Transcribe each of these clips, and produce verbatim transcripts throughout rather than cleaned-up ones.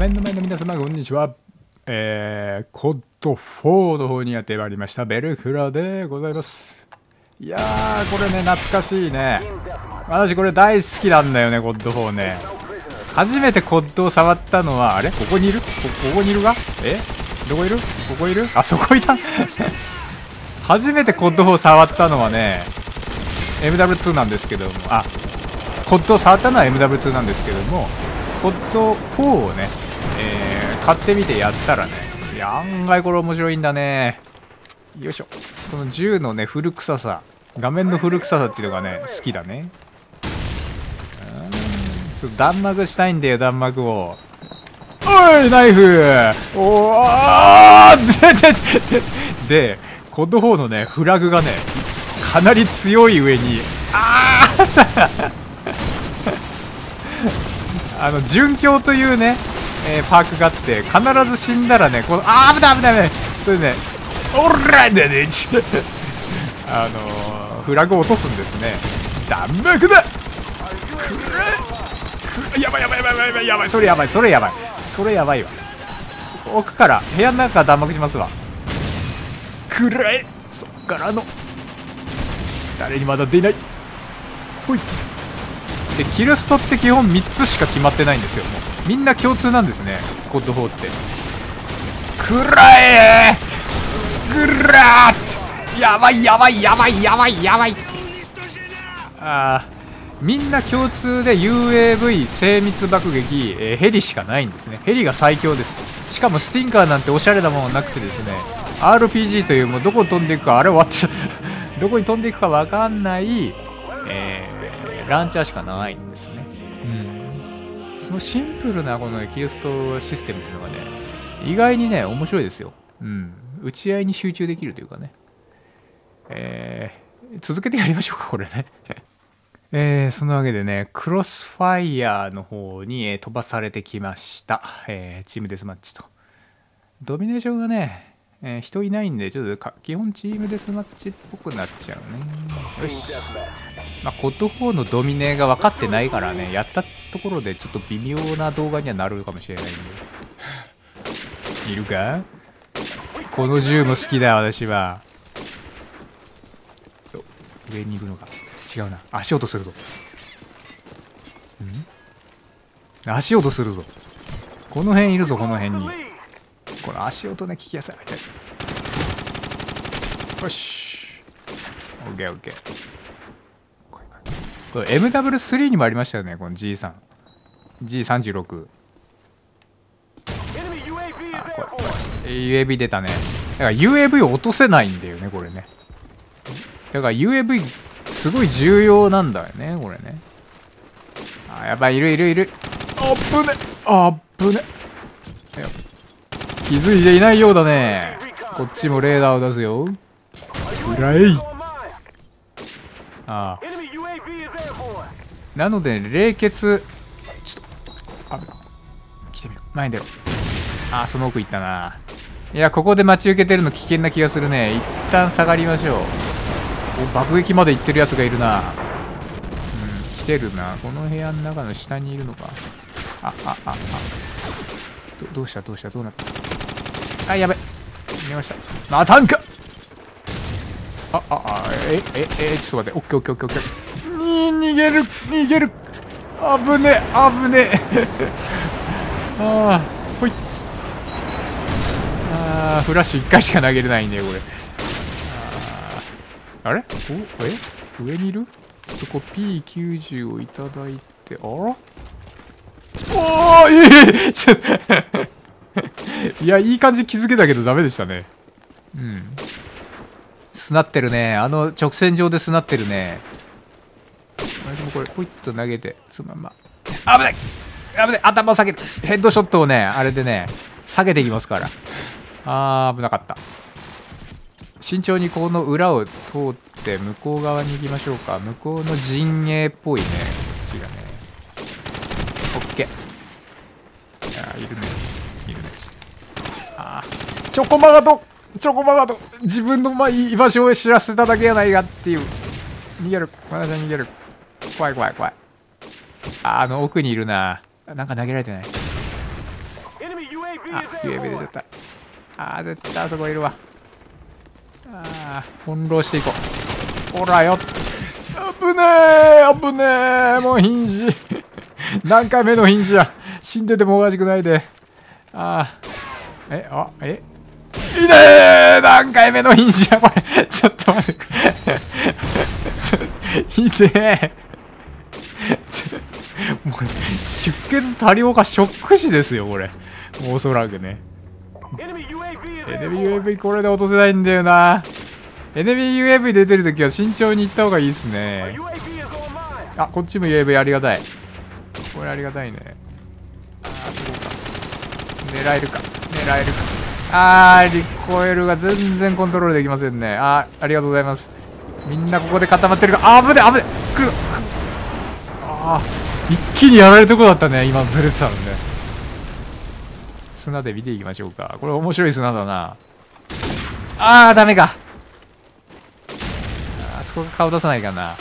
面の前の皆様、こんにちは。えー、コードフォー の方にやってまいりました。ベルクラでございます。いやー、これね、懐かしいね。私、これ大好きなんだよね、コードフォー ね。初めて コード を触ったのは、あれここにいる こ, ここにいるがえどこいるここいるあ、そこいた初めて コードフォー 触ったのはね、エムダブリューツー なんですけども、あ、コード を触ったのは エムダブリューツー なんですけども、コードフォー をね、えー、買ってみてやったらね、いや、案外これ面白いんだね。よいしょ。この銃のね、古臭さ、画面の古臭さっていうのがね、好きだね。ちょっと弾幕したいんだよ、弾幕を。おい、ナイフおーで、コードフォー のね、フラグがね、かなり強い上に、あーあの殉教というね、えー、パークがあって必ず死んだらねこのあー危ない危ない危ないそれでねオラだねあのー、フラグを落とすんですね。弾幕だくれやばいやばいやばいやばいやばいそれやばいそれやばいそれやばいわ。奥から部屋の中から弾幕しますわ。くらえそっからの誰にまだ出ないほいでキルストって基本みっつしか決まってないんですよ。もうみんな共通なんですね、コードフォー って。くらえーぐらーってやばいやばいやばいやばいやばいあーみんな共通で ユーエーブイ 精密爆撃、えー、ヘリしかないんですね。ヘリが最強です。しかもスティンカーなんておしゃれなものなくてですね アールピージー というもうどこに飛んでいくかあれ終わっちゃうどこに飛んでいくかわかんないえーランチャーしかないんですね。うん、そのシンプルなこのキルストシステムっていうのがね意外にね面白いですよ。うん、打ち合いに集中できるというかね、えー、続けてやりましょうかこれね、えー、そのわけでねクロスファイアーの方に飛ばされてきました、えー、チームデスマッチとドミネーションがね、えー、人いないんでちょっと基本チームデスマッチっぽくなっちゃうね。よしまあ、コードフォー のドミネが分かってないからね、やったところでちょっと微妙な動画にはなるかもしれないんで。いるか？この銃も好きだ、私は。上に行くのか。違うな。足音するぞ。ん？足音するぞ。この辺いるぞ、この辺に。この足音ね、聞きやすい。よし。オッケーオッケー。これ エムダブリュースリー にもありましたよね、この ジースリー ジーさんじゅうろく あこれ ユーエーブイ 出たね。だから ユーエーブイ を落とせないんだよねこれね。だから ユーエーブイ すごい重要なんだよねこれね。あやばいいるいるいるあっぶねあっぶね気づいていないようだね。こっちもレーダーを出すよ。うらいああなので冷血ちょっとあ来てみろ前に出ろあーその奥行ったな。いやここで待ち受けてるの危険な気がするね。一旦下がりましょう。お爆撃まで行ってるやつがいるな。うん来てるな。この部屋の中の下にいるのか。ああああ ど, どうしたどうしたどうなったあやべ見ましたまたんかあああええええちょっと待ってオッケーオッケーオッケーオッケー逃げる逃げる危ねえ危ねえああほいああフラッシュいっかいしか投げれないんだよこれ。 あ, あれおえ上にいるそこ ピーきゅうじゅう をいただいてあらおおいいちょっといやいい感じ気づけたけどダメでしたね。うんすなってるね。あの直線上ですなってるね。私もこれポイッと投げてそのまま危ない危ない頭を下げるヘッドショットをねあれでね下げていきますから。あー危なかった。慎重にこの裏を通って向こう側に行きましょうか。向こうの陣営っぽいねこっちがねオッケー。あーいるねいるねあーチョコマガトチョコマガト自分の居場所を知らせただけやないかっていう逃げる私は逃げる怖い怖い怖い。あの奥にいるな。なんか投げられてない。あ、ユーエーブイ 出ちゃった。あー、絶対あそこいるわ。あー、翻弄していこう。ほらよっ。危ねえ、危ねえ、もう瀕死。何回目の瀕死や。死んでてもおかしくないで。あー、え、あ、え、いねえ、何回目の瀕死や、これ。ちょっと待って。ちょ、いてえ。ちょもう出血多量かショック死ですよ、これ。おそらくね。エネミー ユーエーブイ これで落とせないんだよな。エネミー ユーエーブイ 出てるときは慎重に行った方がいいですね。あ、こっちも ユーエーブイ ありがたい。これありがたいね。あー、そうか。狙えるか。狙えるか。あー、リコイルが全然コントロールできませんね。あー、ありがとうございます。みんなここで固まってるか。あぶね、あぶね。来る。あー。一気にやられるとこだったね、今ずれてたんで。砂で見ていきましょうか。これ面白い砂だな。あー、ダメか。あそこが顔出さないかな。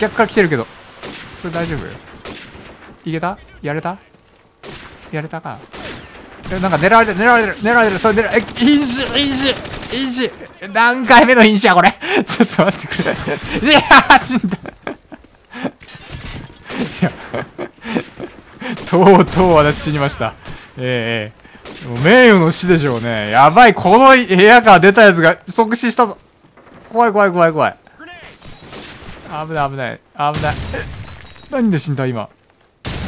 逆から来てるけど。それ大丈夫？いけた？やれた？やれたか。え、なんか狙われてる、狙われてる、狙われてる、それ狙われてる。え、瀕死、瀕死、瀕死。何回目の瀕死や、これ。ちょっと待ってくれ。いやー、死んだ。とうとう私死にました。ええー、名誉の死でしょうね。やばい、この部屋から出たやつが即死したぞ。怖い怖い怖い怖い。危ない危ない危ない。何で死んだ今。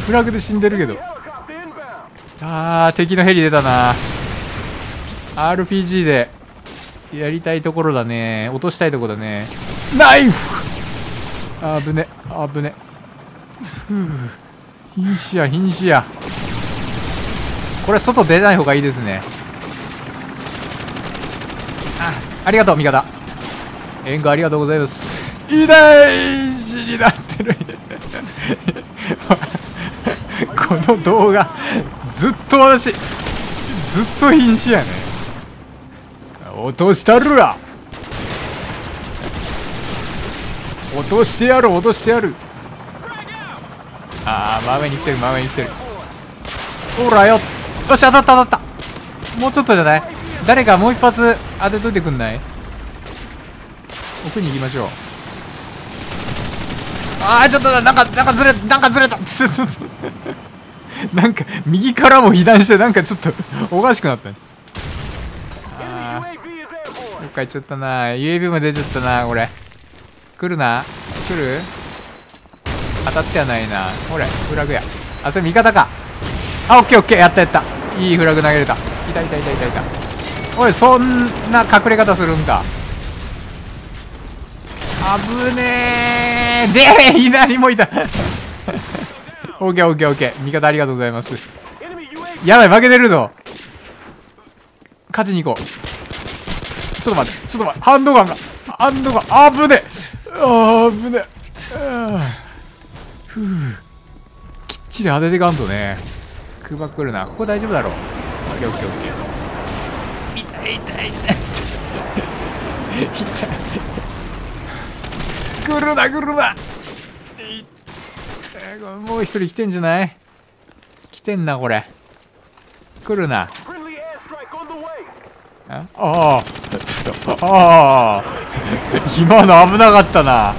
フラグで死んでるけど。あー、敵のヘリ出たな。アールピージー でやりたいところだね。落としたいところだね。ナイフ。危ね危ね。ふう、瀕死や瀕死や。これ外出ない方がいいですね。あ、ありがとう味方。援護ありがとうございます。いない、死になってる。この動画ずっと私ずっと瀕死やね。落としたるわ、落としてやる、落としてやる。あー、真上に来てる、真上に来てる。ほらよ。よし、当たった当たった。もうちょっとじゃない？誰かもう一発当てといてくんない？奥に行きましょう。あー、ちょっとなんか、なんかずれ、なんかずれた。なんか右からも被弾して、なんかちょっとおかしくなったね。あー、どっか行っちゃったな。 ユーエーブイ も出ちゃったな。これ来るな、来る。当たってはないな。ほれ、フラグや。あ、それ味方か。あ、オッケーオッケー。やったやった。いいフラグ投げれた。いたいたいたいたいた。おい、そんな隠れ方するんか。危ねえ。でえ、左もいた。オッケーオッケーオッケー。味方ありがとうございます。やばい、負けてるぞ。勝ちに行こう。ちょっと待って、ちょっと待って。ハンドガンが。ハンドガン。あぶねえ。あぶねえ。ふう、きっちり当ててかんとね。空爆来るな。ここ大丈夫だろう。オッケーオッケーオッケー。痛い痛い痛い痛い。来るな来るな。もう一人来てんじゃない？来てんな、これ。来るな。ああ、ちょっと、ああ、今の危なかったな。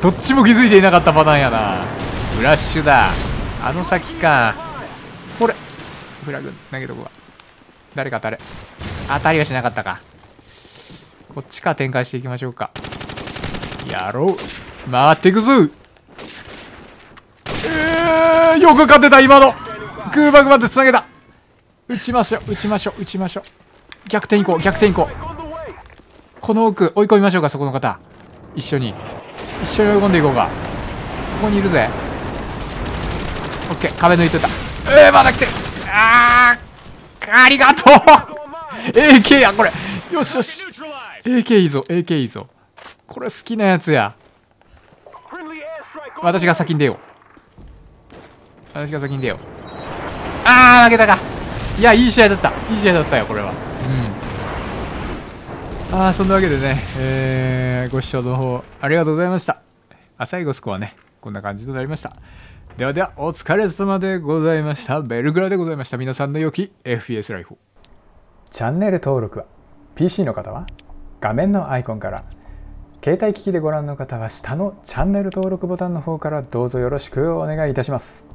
どっちも気づいていなかったパターンやな。フラッシュだ。あの先か。これ。フラグ投げとこが。誰か当たれ。当たりはしなかったか。こっちから展開していきましょうか。やろう。回っていくぞ。えー、よく勝てた、今の。空爆までつなげた。撃ちましょう、撃ちましょう、撃ちましょう。逆転いこう、逆転いこう。この奥、追い込みましょうか、そこの方。一緒に。一緒に追い込んでいこうか。ここにいるぜ。オッケー、壁抜いてた。えー、まだ来てる。あー、ありがとう。エーケー や、これ。よしよし。エーケー いいぞ、エーケー いいぞ。これ好きなやつや。私が先に出よう。私が先に出よう。あー、負けたか。いや、いい試合だった。いい試合だったよ、これは。うん。ああ、そんなわけでね、えー、ご視聴の方ありがとうございました。あ、最後スコアね。こんな感じとなりました。ではでは、お疲れ様でございました。ベルグラでございました。皆さんの良き エフピーエス ライフを。チャンネル登録は ピーシー の方は画面のアイコンから、携帯機器でご覧の方は下のチャンネル登録ボタンの方からどうぞよろしくお願いいたします。